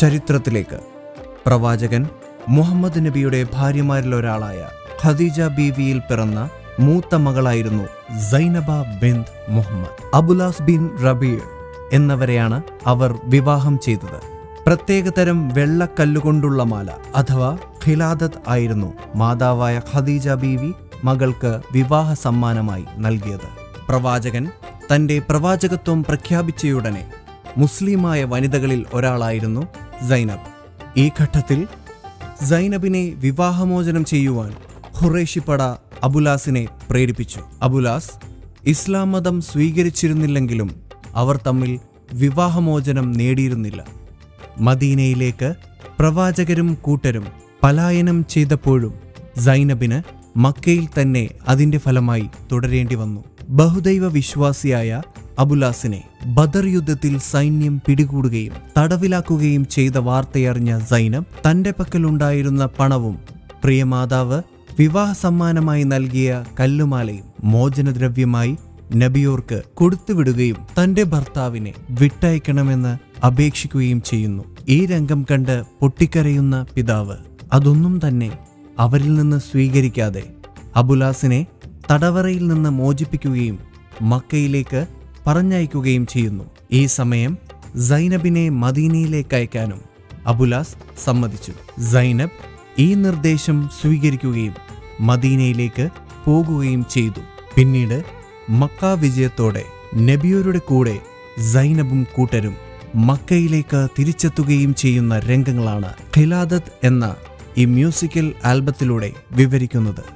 ചരിത്രത്തിലേക്ക്. പ്രവാചകൻ മുഹമ്മദ് നബിയുടെ ഭാര്യമാരിൽ ഒരാളായ ഖദീജ ബീവിയിൽ പിറന്ന മൂത്ത മകളായിരുന്നു സൈനബ ബിൻത് മുഹമ്മദ്. അബുലാസ് ബിൻ റബീഅ എന്നവരെയാണ് അവർ വിവാഹം ചെയ്തത്. പ്രത്യേകതരം വെള്ളക്കല്ലുകൊണ്ടുള്ള മാല അഥവാ ഖിലാദത്ത് ആയിരുന്നു മാതാവായ ഖദീജ ബീവി മകൾക്ക് വിവാഹ സമ്മാനമായി നൽകിയത്. പ്രവാചകൻ തൻ്റെ പ്രവാചകത്വം പ്രഖ്യാപിച്ചയുടനെ മുസ്ലിമായ വനിതകളിൽ ഒരാളായിരുന്നു സൈനബ്. ഈ ഘട്ടത്തിൽ സൈനബിനെ വിവാഹമോചനം ചെയ്യുവാൻ ഖുറൈശി പട അബുലാസിനെ പ്രേരിപ്പിച്ചു. അബുലാസ് ഇസ്ലാം മതം സ്വീകരിച്ചിരുന്നില്ലെങ്കിലും അവർ തമ്മിൽ വിവാഹമോചനം നേടിയിരുന്നില്ല. മദീനയിലേക്ക് പ്രവാചകരും കൂട്ടരും പലായനം ചെയ്തപ്പോഴും സൈനബിന് മക്കയിൽ തന്നെ അതിൻ്റെ ഫലമായി തുടരേണ്ടി വന്നു. ബഹുദൈവ വിശ്വാസിയായ അബുലാസിനെ ബദർ യുദ്ധത്തിൽ സൈന്യം പിടികൂടുകയും തടവിലാക്കുകയും ചെയ്ത വാർത്തയറിഞ്ഞ സൈനബ് തൻ്റെ പക്കലുണ്ടായിരുന്ന പണവും പ്രിയമാതാവ് വിവാഹ സമ്മാനമായി നൽകിയ കല്ലുമാലയും മോചനദ്രവ്യമായി നബിയോർക്ക് കൊടുത്തുവിടുകയും തൻ്റെ ഭർത്താവിനെ വിട്ടയക്കണമെന്ന് അപേക്ഷിക്കുകയും ചെയ്യുന്നു. ഈ രംഗം കണ്ട് പൊട്ടിക്കരയുന്ന പിതാവ് അതൊന്നും തന്നെ അവരിൽ നിന്ന് സ്വീകരിക്കാതെ അബുലാസിനെ തടവറയിൽ നിന്ന് മോചിപ്പിക്കുകയും മക്കയിലേക്ക് പറഞ്ഞയക്കുകയും ചെയ്യുന്നു. ഈ സമയം സൈനബിനെ മദീനയിലേക്ക് അയക്കാനും അബുലാസ് സമ്മതിച്ചു. സൈനബ് ഈ നിർദ്ദേശം സ്വീകരിക്കുകയും മദീനയിലേക്ക് പോകുകയും ചെയ്തു. പിന്നീട് മക്ക വിജയത്തോടെ നബിയോരുടെ കൂടെ സൈനബും കൂട്ടരും മക്കയിലേക്ക് തിരിച്ചെത്തുകയും ചെയ്യുന്ന രംഗങ്ങളാണ് ഖിലാദത്ത് എന്ന ഈ മ്യൂസിക്കൽ ആൽബത്തിലൂടെ വിവരിക്കുന്നത്.